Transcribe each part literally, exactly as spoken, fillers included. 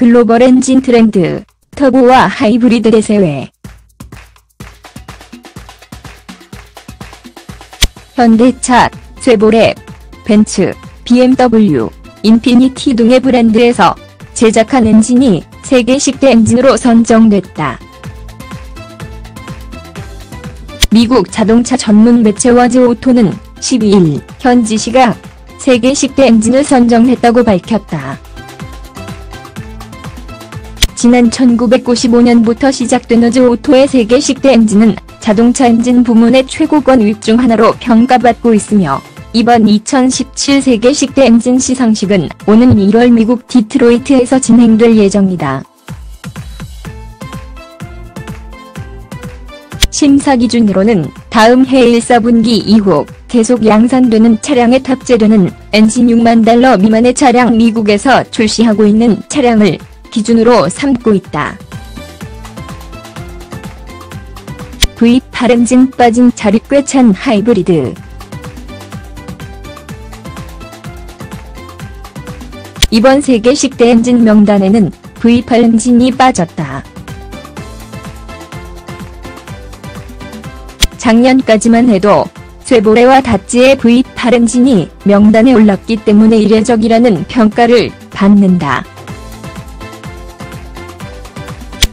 글로벌 엔진 트렌드, 터보와 하이브리드 대세외. 현대차, 쉐보레, 벤츠, 비엠더블유, 인피니티 등의 브랜드에서 제작한 엔진이 세계 십 대 엔진으로 선정됐다. 미국 자동차 전문 매체 워즈오토는 십이일 현지 시각 세계 십 대 엔진을 선정했다고 밝혔다. 지난 천구백구십오년부터 시작된 워즈오토의 세계 십 대 엔진은 자동차 엔진 부문의 최고권 위 중 하나로 평가받고 있으며 이번 이천십칠 세계 십 대 엔진 시상식은 오는 일월 미국 디트로이트에서 진행될 예정이다. 심사 기준으로는 다음 해 일 사분기 이후 계속 양산되는 차량에 탑재되는 엔진 육만 달러 미만의 차량 미국에서 출시하고 있는 차량을 기준으로 삼고 있다. 브이팔 엔진 빠진 자리 꽤 찬 하이브리드. 이번 세계 십 대 엔진 명단에는 브이팔 엔진이 빠졌다. 작년까지만 해도 쉐보레와 다찌의 브이팔 엔진이 명단에 올랐기 때문에 이례적이라는 평가를 받는다.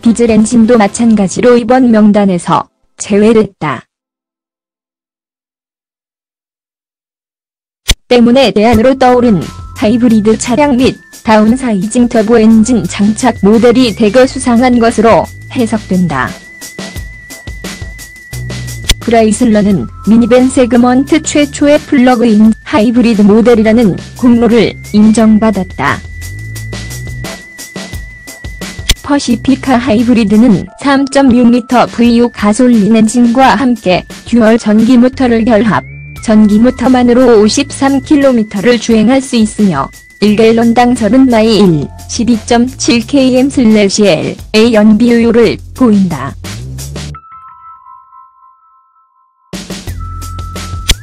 디젤 엔진도 마찬가지로 이번 명단에서 제외됐다. 때문에 대안으로 떠오른 하이브리드 차량 및 다운사이징 터보 엔진 장착 모델이 대거 수상한 것으로 해석된다. 크라이슬러는 미니밴 세그먼트 최초의 플러그인 하이브리드 모델이라는 공로를 인정받았다. 퍼시피카 하이브리드는 삼 점 육 리터 브이육 가솔린 엔진과 함께 듀얼 전기 모터를 결합, 전기 모터만으로 오십삼 킬로미터를 주행할 수 있으며 일 갤런당 삼십 마일, 십이 점 칠 킬로미터/시간의 연비율을 보인다.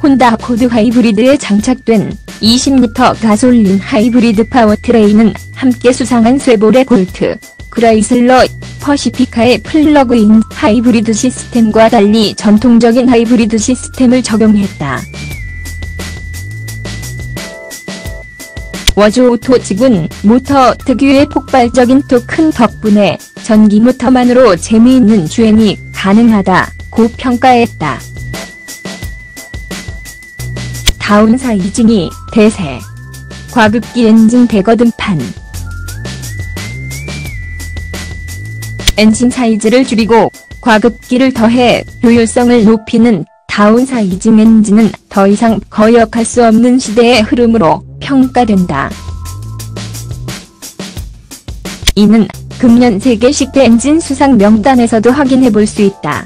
혼다 아코드 하이브리드에 장착된 이십 리터 가솔린 하이브리드 파워트레인은 함께 수상한 쉐보레 볼트, 크라이슬러, 퍼시피카의 플러그인 하이브리드 시스템과 달리 전통적인 하이브리드 시스템을 적용했다. 워즈오토 측은 모터 특유의 폭발적인 토큰 덕분에 전기 모터만으로 재미있는 주행이 가능하다고 평가했다. 다운사이징이 대세. 과급기 엔진 대거 등판. 엔진 사이즈를 줄이고 과급기를 더해 효율성을 높이는 다운사이징 엔진은 더 이상 거역할 수 없는 시대의 흐름으로 평가된다. 이는 금년 세계 십 대 엔진 수상 명단에서도 확인해 볼 수 있다.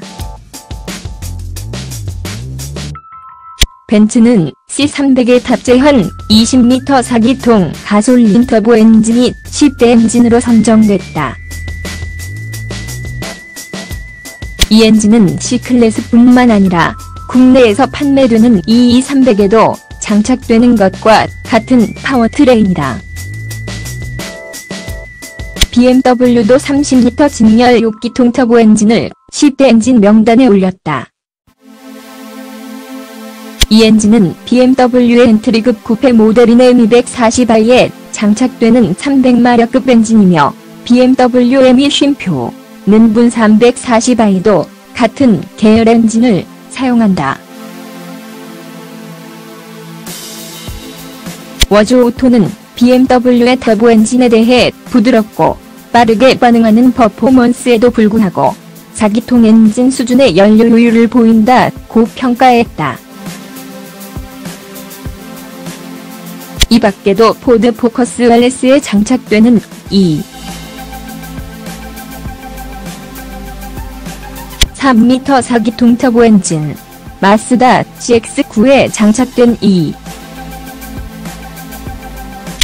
벤츠는 씨 삼백에 탑재한 이십 리터 사 기통 가솔린 터보 엔진이 십 대 엔진으로 선정됐다. 이 엔진은 C클래스뿐만 아니라 국내에서 판매되는 이이 삼백에도 장착되는 것과 같은 파워트레인이다. 비엠더블유도 삼십 리터 직렬 육 기통 터보 엔진을 십 대 엔진 명단에 올렸다. 이 엔진은 비엠더블유의 엔트리급 쿠페 모델인 엠 이백사십 아이에 장착되는 삼백 마력급 엔진이며 비엠더블유 엠 오십표는 분 삼백사십 아이도 같은 계열 엔진을 사용한다. 워즈오토는 비엠더블유의 터보 엔진에 대해 부드럽고 빠르게 반응하는 퍼포먼스에도 불구하고 사 기통 엔진 수준의 연료 효율을 보인다고 평가했다. 이 밖에도 포드 포커스 알에스에 장착되는 이 점 삼 리터 사 기통 터보 엔진, 마쓰다 씨엑스 구에 장착된 이 점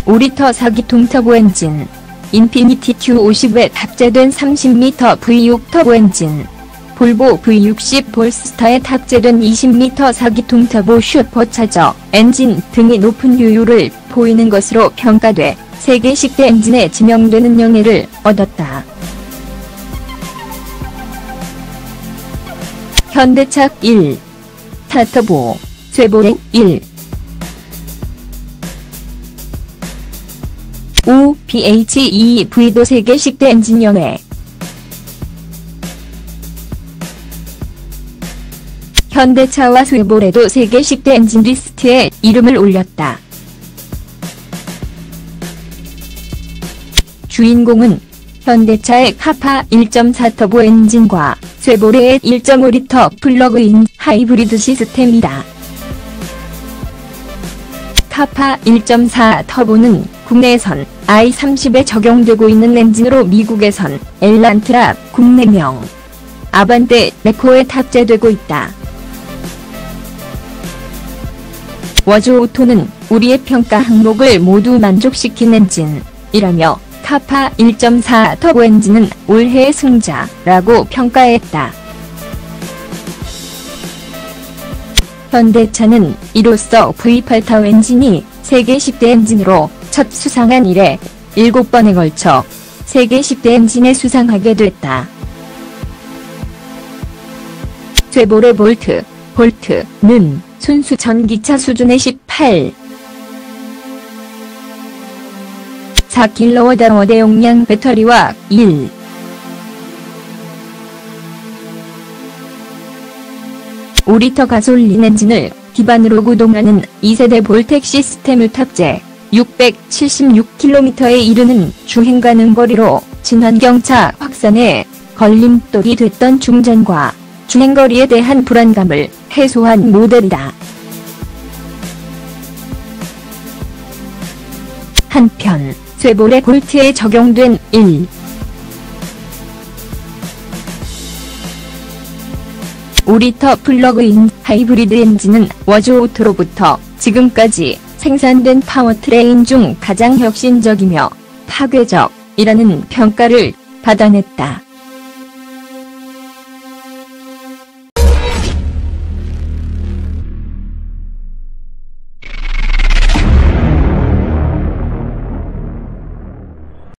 오 리터 사 기통 터보 엔진, 인피니티 큐 오십에 탑재된 삼십 리터 브이육 터보 엔진, 볼보 브이 육십 볼스타에 탑재된 이십 리터 사 기통 터보 슈퍼차저 엔진 등이 높은 효율을 보이는 것으로 평가돼 세계 십 대 엔진에 지명되는 영예를 얻었다. 현대차 일. 타터보, 쇠보행 일. 오. 비에이치이브이도 세계 십 대 엔진 영예. 현대차와 쉐보레도 세계 십 대 엔진 리스트에 이름을 올렸다. 주인공은 현대차의 카파 일 점 사 터보 엔진과 쉐보레의 일 점 오 리터 플러그인 하이브리드 시스템이다. 카파 일 점 사 터보는 국내에선 아이 삼십에 적용되고 있는 엔진으로 미국에선 엘란트라 국내명 아반떼 레코에 탑재되고 있다. 워즈오토는 우리의 평가 항목을 모두 만족시킨 엔진이라며 카파 일 점 사 터보 엔진은 올해의 승자라고 평가했다. 현대차는 이로써 브이팔 타워 엔진이 세계 십 대 엔진으로 첫 수상한 이래 일곱 번에 걸쳐 세계 십 대 엔진에 수상하게 됐다. 쉐보레 볼트, 볼트는 순수 전기차 수준의 십팔. 사 킬로와트아워 대용량 배터리와 일. 오 리터 가솔린 엔진을 기반으로 구동하는 이 세대 볼텍 시스템을 탑재, 육백칠십육 킬로미터에 이르는 주행가능 거리로 친환경차 확산에 걸림돌이 됐던 충전과 주행거리에 대한 불안감을 해소한 모델이다. 한편 쉐보레 볼트에 적용된 일. 오 리터 플러그인 하이브리드 엔진은 워즈오토로부터 지금까지 생산된 파워트레인 중 가장 혁신적이며 파괴적이라는 평가를 받아냈다.